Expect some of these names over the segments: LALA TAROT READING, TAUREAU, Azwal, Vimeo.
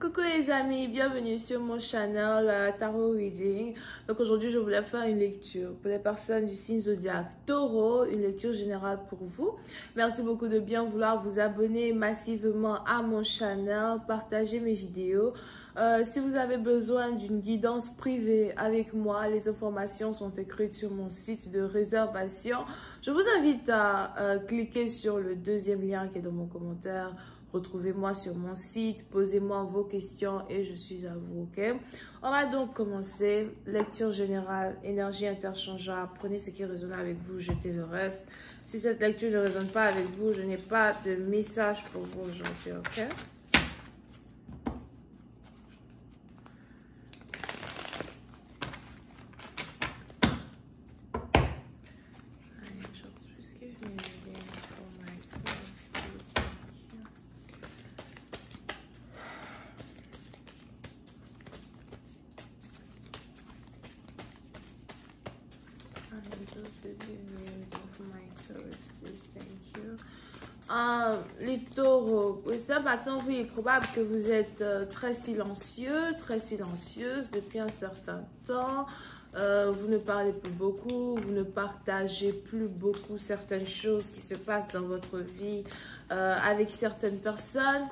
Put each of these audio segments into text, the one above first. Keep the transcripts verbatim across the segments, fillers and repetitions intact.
Coucou les amis, bienvenue sur mon channel Tarot Reading. Donc aujourd'hui je voulais faire une lecture pour les personnes du signe zodiaque Taureau, une lecture générale pour vous. Merci beaucoup de bien vouloir vous abonner massivement à mon channel, partager mes vidéos. Euh, si vous avez besoin d'une guidance privée avec moi, les informations sont écrites sur mon site de réservation. Je vous invite à euh, cliquer sur le deuxième lien qui est dans mon commentaire. Retrouvez-moi sur mon site, posez-moi vos questions et je suis à vous, ok? On va donc commencer. Lecture générale, énergie interchangeable. Prenez ce qui résonne avec vous, jetez le reste. Si cette lecture ne résonne pas avec vous, je n'ai pas de message pour vous aujourd'hui, ok? Euh, les taureaux, c'est un patron, oui, il est probable que vous êtes euh, très silencieux, très silencieuse depuis un certain temps. Euh, vous ne parlez plus beaucoup, vous ne partagez plus beaucoup certaines choses qui se passent dans votre vie euh, avec certaines personnes.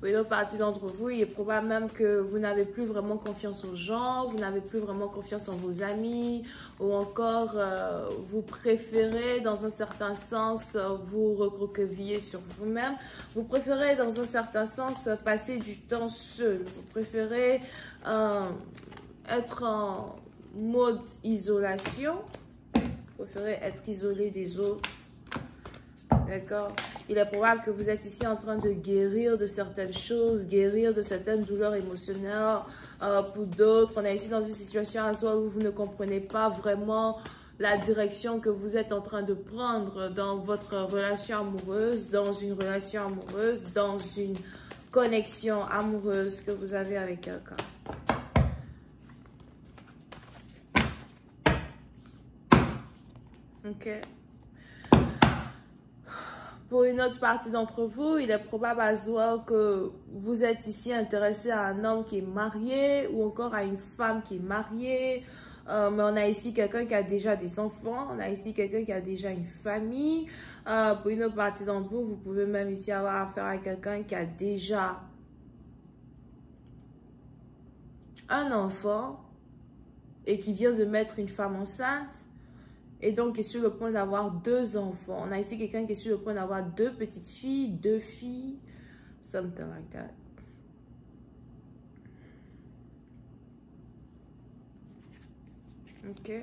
Oui, l'autre partie d'entre vous, il est probable même que vous n'avez plus vraiment confiance aux gens, vous n'avez plus vraiment confiance en vos amis, ou encore euh, vous préférez dans un certain sens vous recroqueviller sur vous-même, vous préférez dans un certain sens passer du temps seul, vous préférez euh, être en mode isolation, vous préférez être isolé des autres. D'accord? Il est probable que vous êtes ici en train de guérir de certaines choses, guérir de certaines douleurs émotionnelles. Euh, pour d'autres, on est ici dans une situation où vous ne comprenez pas vraiment la direction que vous êtes en train de prendre dans votre relation amoureuse, dans une relation amoureuse, dans une connexion amoureuse que vous avez avec quelqu'un. Ok? Pour une autre partie d'entre vous, il est probable à voir que vous êtes ici intéressé à un homme qui est marié ou encore à une femme qui est mariée. Euh, mais on a ici quelqu'un qui a déjà des enfants, on a ici quelqu'un qui a déjà une famille. Euh, pour une autre partie d'entre vous, vous pouvez même ici avoir affaire à quelqu'un qui a déjà un enfant et qui vient de mettre une femme enceinte. Et donc, qui est sur le point d'avoir deux enfants. On a ici quelqu'un qui est sur le point d'avoir deux petites filles, deux filles, something like that. Ok.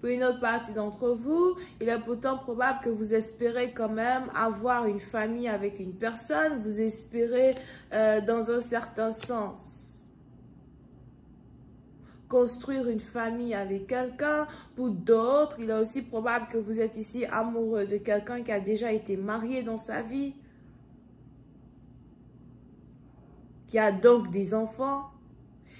Pour une autre partie d'entre vous, il est pourtant probable que vous espérez quand même avoir une famille avec une personne. Vous espérez euh, dans un certain sens construire une famille avec quelqu'un. Pour d'autres, il est aussi probable que vous êtes ici amoureux de quelqu'un qui a déjà été marié dans sa vie, qui a donc des enfants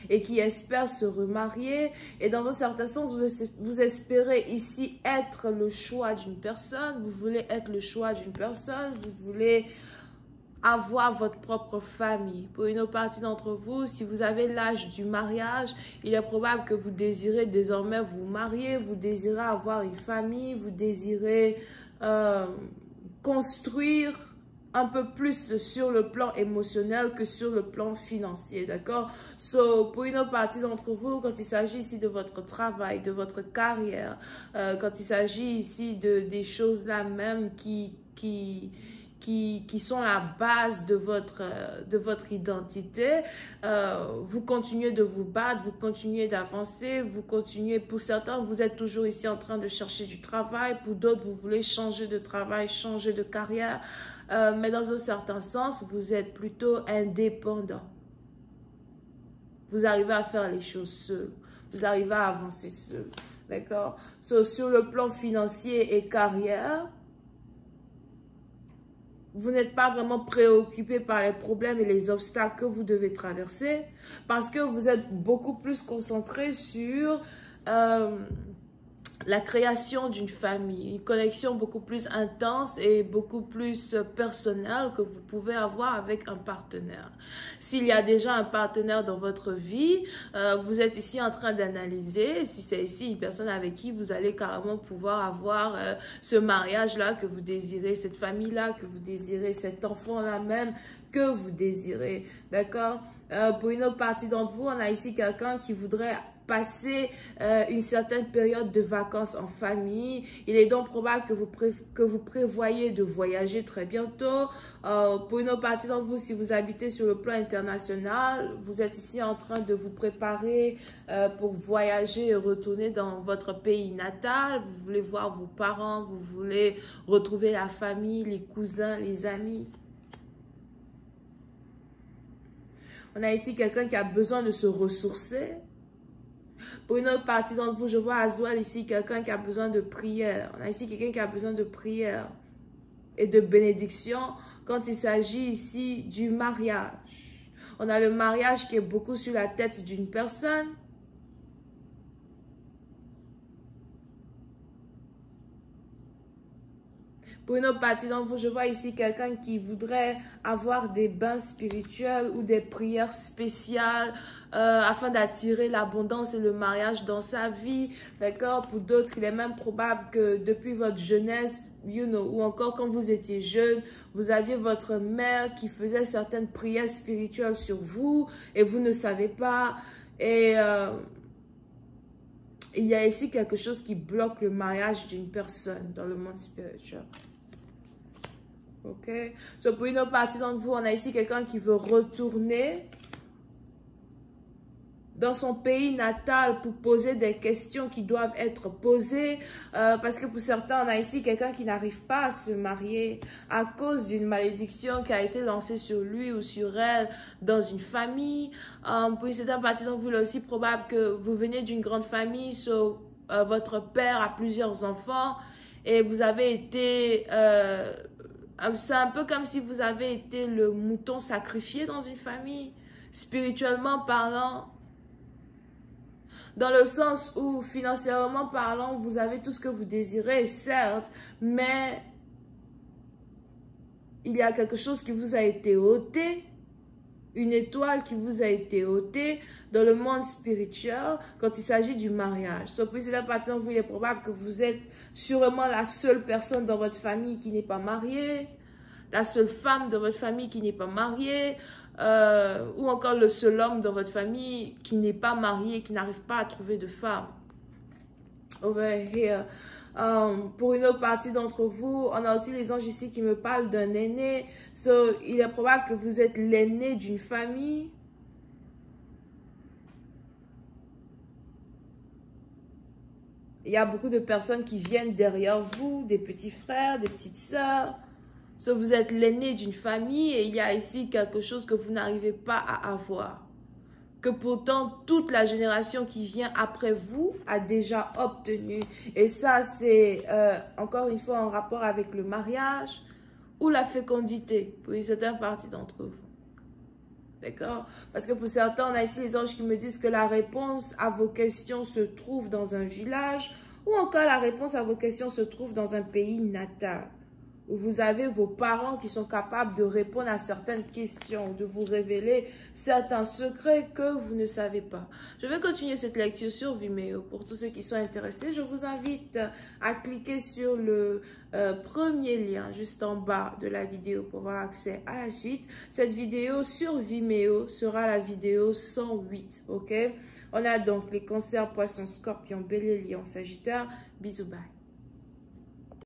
et qui espère se remarier. Et dans un certain sens, vous espérez ici être le choix d'une personne, vous voulez être le choix d'une personne, vous voulez avoir votre propre famille. Pour une autre partie d'entre vous, si vous avez l'âge du mariage, il est probable que vous désirez désormais vous marier, vous désirez avoir une famille, vous désirez euh, construire un peu plus sur le plan émotionnel que sur le plan financier, d'accord? So, pour une autre partie d'entre vous, quand il s'agit ici de votre travail, de votre carrière, euh, quand il s'agit ici de des choses là même qui... qui Qui, qui sont la base de votre, de votre identité, euh, vous continuez de vous battre, vous continuez d'avancer, vous continuez, pour certains, vous êtes toujours ici en train de chercher du travail, pour d'autres, vous voulez changer de travail, changer de carrière, euh, mais dans un certain sens, vous êtes plutôt indépendant. Vous arrivez à faire les choses seul, vous arrivez à avancer seul, d'accord? So, sur le plan financier et carrière, vous n'êtes pas vraiment préoccupé par les problèmes et les obstacles que vous devez traverser parce que vous êtes beaucoup plus concentré sur euh, la création d'une famille, une connexion beaucoup plus intense et beaucoup plus personnelle que vous pouvez avoir avec un partenaire. S'il y a déjà un partenaire dans votre vie, euh, vous êtes ici en train d'analyser si c'est ici une personne avec qui vous allez carrément pouvoir avoir euh, ce mariage-là que vous désirez, cette famille-là que vous désirez, cet enfant-là même que vous désirez, d'accord? Euh, pour une autre partie d'entre vous, on a ici quelqu'un qui voudrait passer euh, une certaine période de vacances en famille. Il est donc probable que vous, pré que vous prévoyez de voyager très bientôt. Euh, pour une autre partie d'entre vous, si vous habitez sur le plan international, vous êtes ici en train de vous préparer euh, pour voyager et retourner dans votre pays natal. Vous voulez voir vos parents, vous voulez retrouver la famille, les cousins, les amis. On a ici quelqu'un qui a besoin de se ressourcer. Pour une autre partie d'entre vous, je vois Azwal ici, quelqu'un qui a besoin de prière. On a ici quelqu'un qui a besoin de prière et de bénédiction quand il s'agit ici du mariage. On a le mariage qui est beaucoup sur la tête d'une personne. Pour une autre partie d'entre vous, je vois ici quelqu'un qui voudrait avoir des bains spirituels ou des prières spéciales euh, afin d'attirer l'abondance et le mariage dans sa vie, d'accord? Pour d'autres, il est même probable que depuis votre jeunesse, you know, ou encore quand vous étiez jeune, vous aviez votre mère qui faisait certaines prières spirituelles sur vous et vous ne savez pas. Et euh, il y a ici quelque chose qui bloque le mariage d'une personne dans le monde spirituel. Ok, so, pour une autre partie d'entre vous, on a ici quelqu'un qui veut retourner dans son pays natal pour poser des questions qui doivent être posées. Euh, parce que pour certains, on a ici quelqu'un qui n'arrive pas à se marier à cause d'une malédiction qui a été lancée sur lui ou sur elle dans une famille. Euh, pour certaines parties d'entre vous, il est aussi probable que vous venez d'une grande famille, so, euh, votre père a plusieurs enfants et vous avez été... Euh, C'est un peu comme si vous avez été le mouton sacrifié dans une famille, spirituellement parlant. Dans le sens où, financièrement parlant, vous avez tout ce que vous désirez, certes, mais il y a quelque chose qui vous a été ôté, une étoile qui vous a été ôtée dans le monde spirituel quand il s'agit du mariage. Sauf que c'est la partie où il est probable que vous êtes sûrement la seule personne dans votre famille qui n'est pas mariée, la seule femme de votre famille qui n'est pas mariée, euh, ou encore le seul homme dans votre famille qui n'est pas marié, qui n'arrive pas à trouver de femme. Over here. Um, pour une autre partie d'entre vous, on a aussi les anges ici qui me parlent d'un aîné. So, il est probable que vous êtes l'aîné d'une famille. Il y a beaucoup de personnes qui viennent derrière vous, des petits frères, des petites sœurs. So, vous êtes l'aîné d'une famille et il y a ici quelque chose que vous n'arrivez pas à avoir. Que pourtant, toute la génération qui vient après vous a déjà obtenu. Et ça, c'est euh, encore une fois en rapport avec le mariage ou la fécondité pour une certaine partie d'entre vous. D'accord? Parce que pour certains, on a ici les anges qui me disent que la réponse à vos questions se trouve dans un village ou encore la réponse à vos questions se trouve dans un pays natal. Où vous avez vos parents qui sont capables de répondre à certaines questions, de vous révéler certains secrets que vous ne savez pas. Je vais continuer cette lecture sur Vimeo. Pour tous ceux qui sont intéressés, je vous invite à cliquer sur le euh, premier lien juste en bas de la vidéo pour avoir accès à la suite. Cette vidéo sur Vimeo sera la vidéo cent huit, ok? On a donc les cancers, poissons, scorpions, bélier, lion, sagittaire. Bisous, bye!